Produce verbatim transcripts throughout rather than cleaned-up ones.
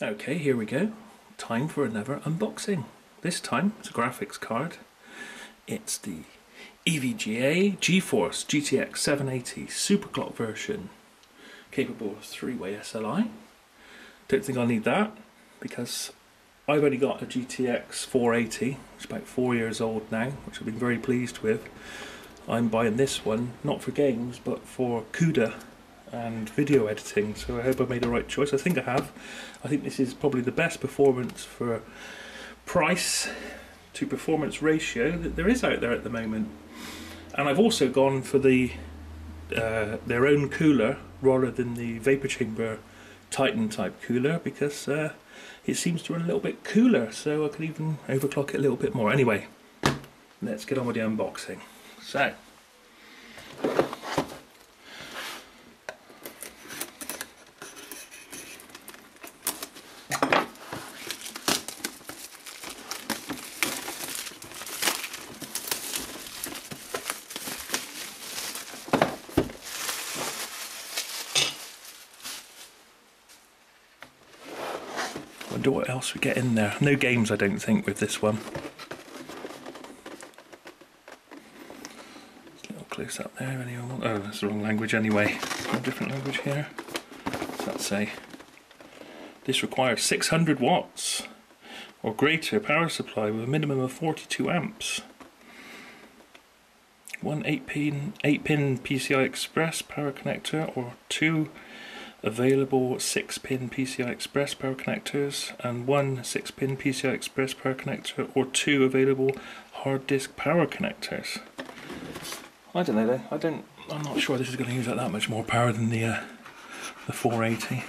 Okay, here we go. Time for another unboxing. This time it's a graphics card. It's the E V G A GeForce G T X seven eighty SuperClock version, capable of three-way S L I. Don't think I'll need that because I've only got a G T X four eighty, which is about four years old now, which I've been very pleased with. I'm buying this one not for games but for CUDA and video editing, so I hope I made the right choice. I think I have. I think this is probably the best performance for price to performance ratio that there is out there at the moment. And I've also gone for the uh, their own cooler rather than the Vapor Chamber Titan type cooler, because uh, it seems to run a little bit cooler, so I could even overclock it a little bit more. Anyway, let's get on with the unboxing. So wonder what else we get in there. No games, I don't think, with this one. Just a little close up there. Anyone? Oh, that's the wrong language anyway. A different language here. What's that say? This requires six hundred watts or greater power supply with a minimum of forty-two amps. One eight pin P C I Express power connector or two available six pin P C I Express power connectors, and one six pin P C I Express power connector or two available hard disk power connectors. I don't know though, I don't, I'm not sure this is going to use up that much more power than the uh, the four eighty.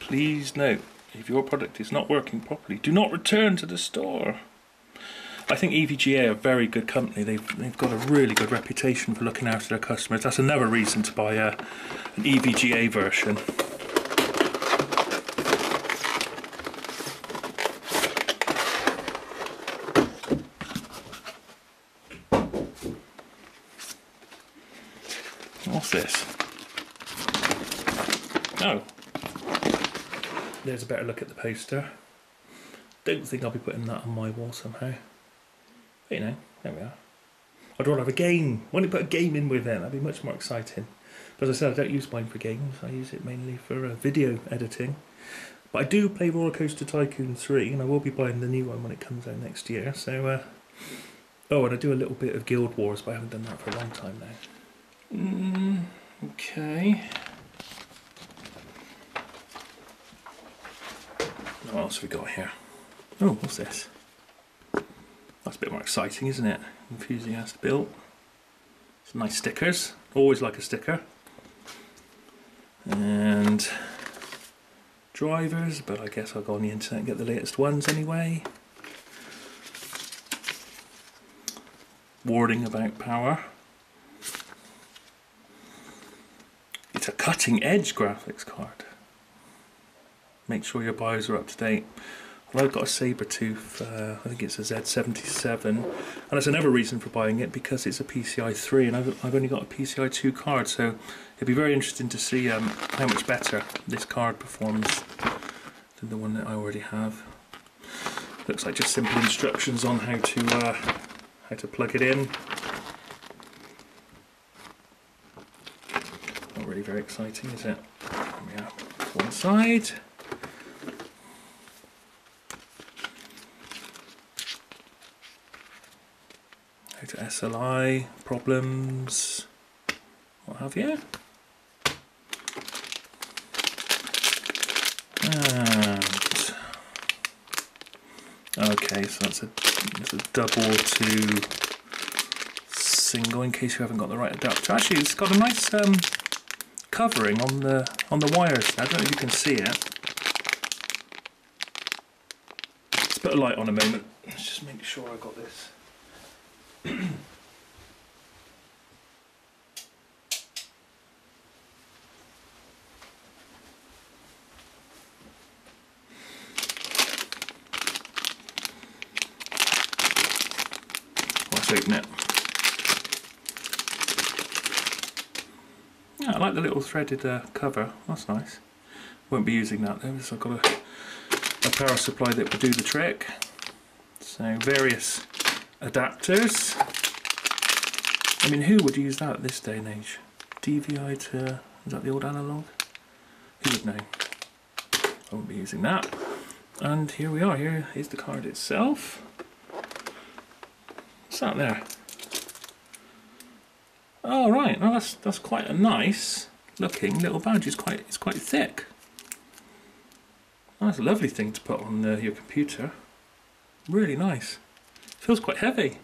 Please note, if your product is not working properly, do not return to the store. I think E V G A are a very good company. They've, they've got a really good reputation for looking after their customers. That's another reason to buy a, an E V G A version. What's this? Oh. There's a better look at the poster. Don't think I'll be putting that on my wall somehow. But you know, there we are. I'd rather have a game. Why don't you put a game in with it? That'd be much more exciting. But as I said, I don't use mine for games. I use it mainly for uh, video editing. But I do play Roller Coaster Tycoon three, and I will be buying the new one when it comes out next year. So, uh... oh, and I do a little bit of Guild Wars, but I haven't done that for a long time now. Mm, okay. What else have we got here? Oh, what's this? That's a bit more exciting, isn't it? Enthusiast built. Some nice stickers. Always like a sticker. And drivers, but I guess I'll go on the internet and get the latest ones anyway. Warning about power. It's a cutting edge graphics card. Make sure your BIOS are up to date. Well, I've got a Sabertooth, uh, I think it's a Z seventy-seven, and that's another reason for buying it, because it's a P C I three, and I've, I've only got a P C I two card, so it'd be very interesting to see um, how much better this card performs than the one that I already have. Looks like just simple instructions on how to uh, how to plug it in. Not really very exciting, is it? There we are. One side. To S L I, problems, what have you. And okay, so that's a, that's a double to single in case you haven't got the right adapter. Actually, it's got a nice um, covering on the on the wires. I don't know if you can see it. Let's put a light on a moment. Let's just make sure I got this. open it. Yeah, I like the little threaded uh, cover, that's nice. Won't be using that though, because I've got a, a power supply that will do the trick. So various adapters. I mean, who would use that at this day and age? D V I to, is that the old analogue? Who would know? I won't be using that. And here we are, here is the card itself. What's that there? Oh right, well, that's that's quite a nice looking little badge. It's quite it's quite thick. Oh, that's a lovely thing to put on uh, your computer. Really nice. Feels quite heavy.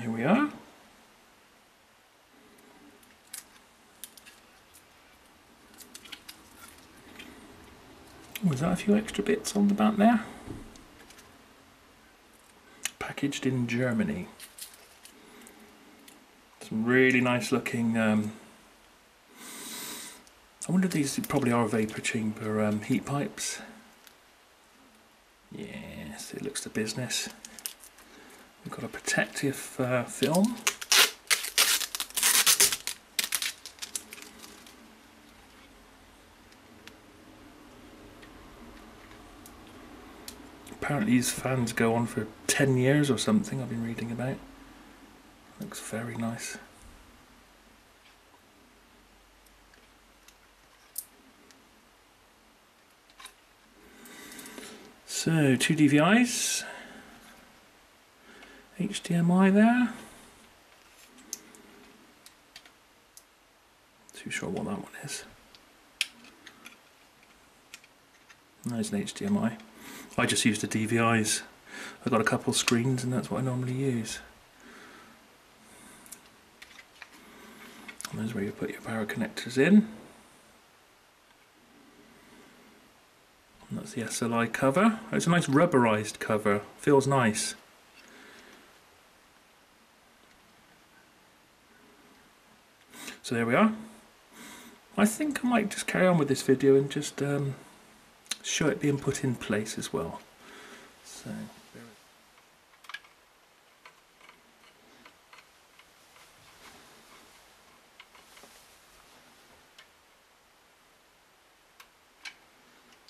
Here we are. Was that a few extra bits on the back there? Packaged in Germany. Some really nice looking. Um, I wonder if these probably are Vapor Chamber um, heat pipes. Yes, it looks the business. We've got a protective uh, film. Apparently these fans go on for ten years or something, I've been reading about. Looks very nice. So, two D V Is. H D M I there. Too sure what that one is. There's an H D M I. I just use the D V Is. I've got a couple screens and that's what I normally use. And there's where you put your power connectors in. And that's the S L I cover. Oh, it's a nice rubberized cover. Feels nice. So there we are. I think I might just carry on with this video and just um, show it being put in place as well. So.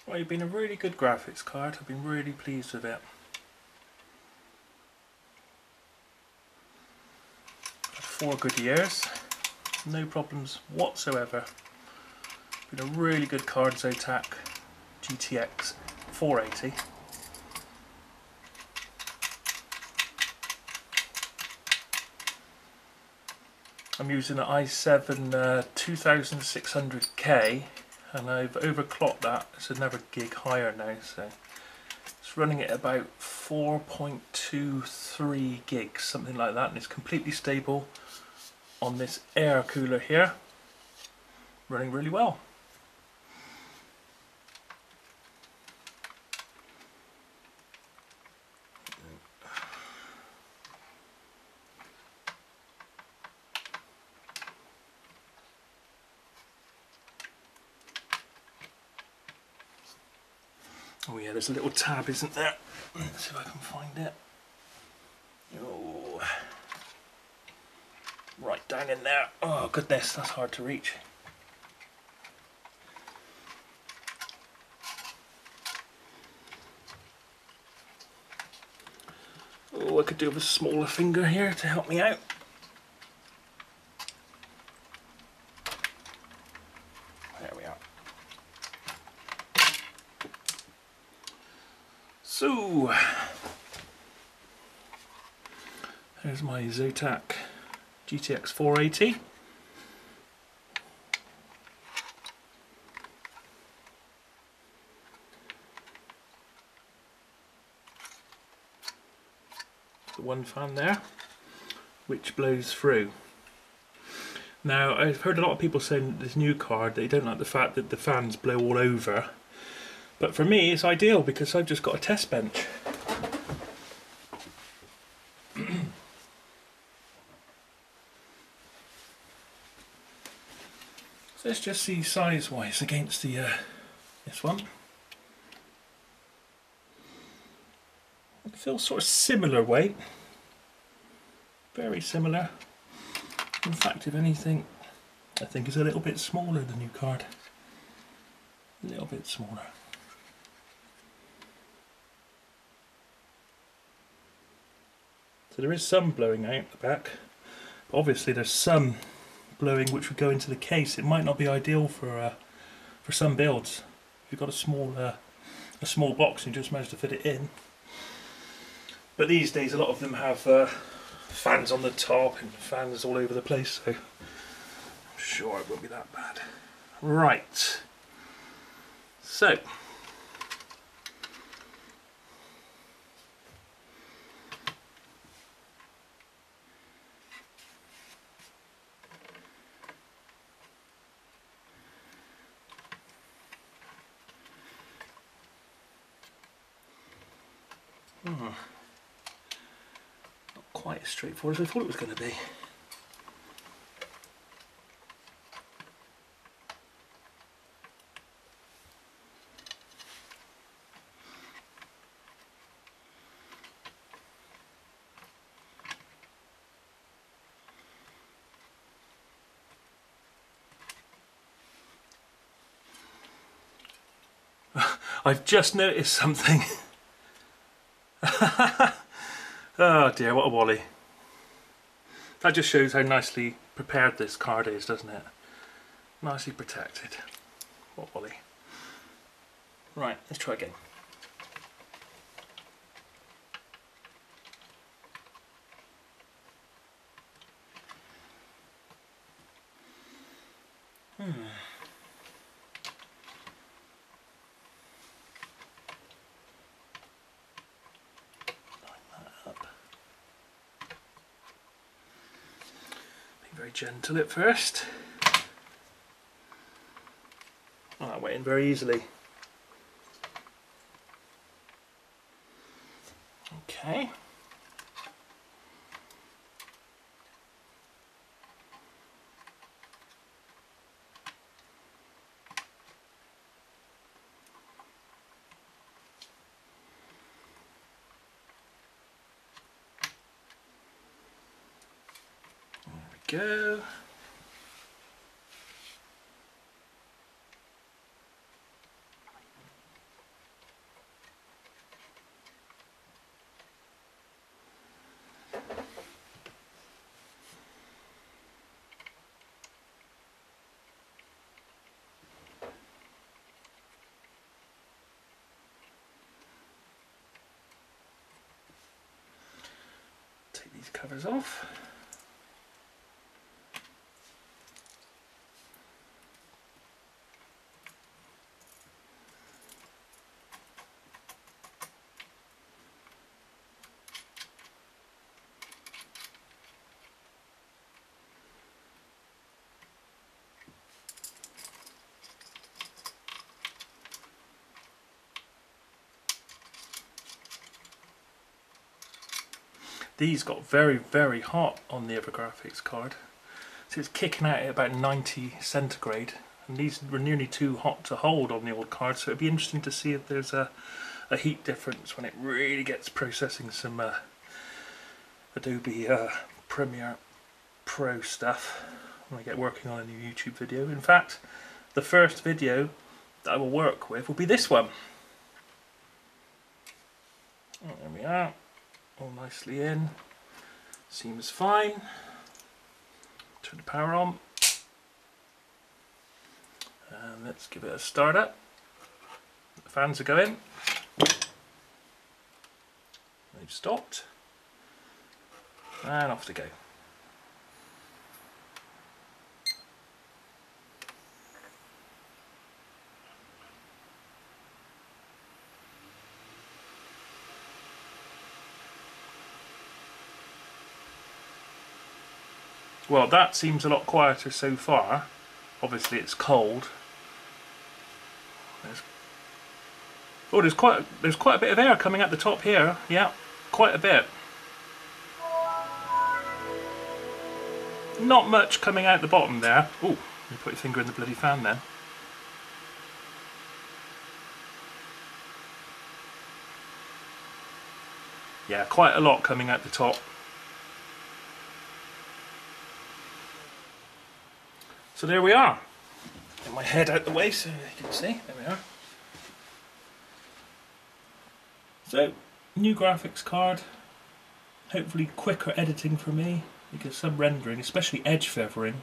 Well, you've been a really good graphics card. I've been really pleased with it. Had four good years. No problems whatsoever. Been a really good card, Zotac G T X four eighty. I'm using an i seven uh, twenty-six hundred K and I've overclocked that. It's another gig higher now, so it's running at about four point two three gigs, something like that, and it's completely stable on this air cooler here, running really well. Oh yeah, there's a little tab, isn't there? Let's see if I can find it. Oh. Right down in there. Oh goodness, that's hard to reach. Oh, I could do with a smaller finger here to help me out. There we are. So, there's my Zotac G T X four eighty. The one fan there, which blows through. Now, I've heard a lot of people saying this new card, they don't like the fact that the fans blow all over. But for me, it's ideal because I've just got a test bench. So let's just see size-wise against the uh, this one. It feels sort of similar weight, very similar. In fact, if anything, I think it's a little bit smaller than the new card. A little bit smaller. So there is some blowing out the back. But obviously, there's some blowing which would go into the case. It might not be ideal for uh, for some builds. If you've got a small uh, a small box and you just manage to fit it in. But these days, a lot of them have. Uh, Fans on the top and fans all over the place, so I'm sure it won't be that bad. Right, so hmm. quite as straightforward as I thought it was going to be. I've just noticed something. Oh dear, what a wally. That just shows how nicely prepared this card is, doesn't it? Nicely protected. What a wally. Right, let's try again. Hmm. Gentle at first. Oh, that went in very easily. Okay. Go. Take these covers off. These got very, very hot on the other graphics card. So it's kicking out at about ninety centigrade, and these were nearly too hot to hold on the old card. So it'd be interesting to see if there's a, a heat difference when it really gets processing some uh, Adobe uh, Premiere Pro stuff when I get working on a new YouTube video. In fact, the first video that I will work with will be this one. Oh, there we are. All nicely in, seems fine. Turn the power on and let's give it a start up. The fans are going, they've stopped, and off they go. Well, that seems a lot quieter so far. Obviously it's cold. There's, oh, there's quite there's quite a bit of air coming at the top here. Yeah, quite a bit. Not much coming out the bottom there. Oh, you put your finger in the bloody fan then. Yeah, quite a lot coming out the top. So there we are. Get my head out the way so you can see. There we are. So, new graphics card. Hopefully quicker editing for me, because some rendering, especially edge feathering,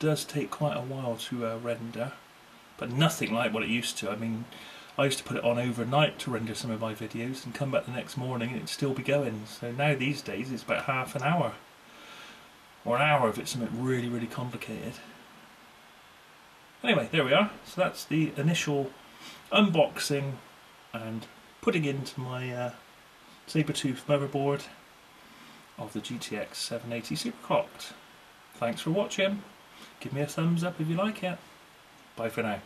does take quite a while to uh, render. But nothing like what it used to. I mean, I used to put it on overnight to render some of my videos and come back the next morning and it'd still be going. So now these days it's about half an hour. Or an hour if it's something really, really complicated. Anyway, there we are. So that's the initial unboxing and putting into my uh, Sabertooth motherboard of the G T X seven eighty SuperClock. Thanks for watching. Give me a thumbs up if you like it. Bye for now.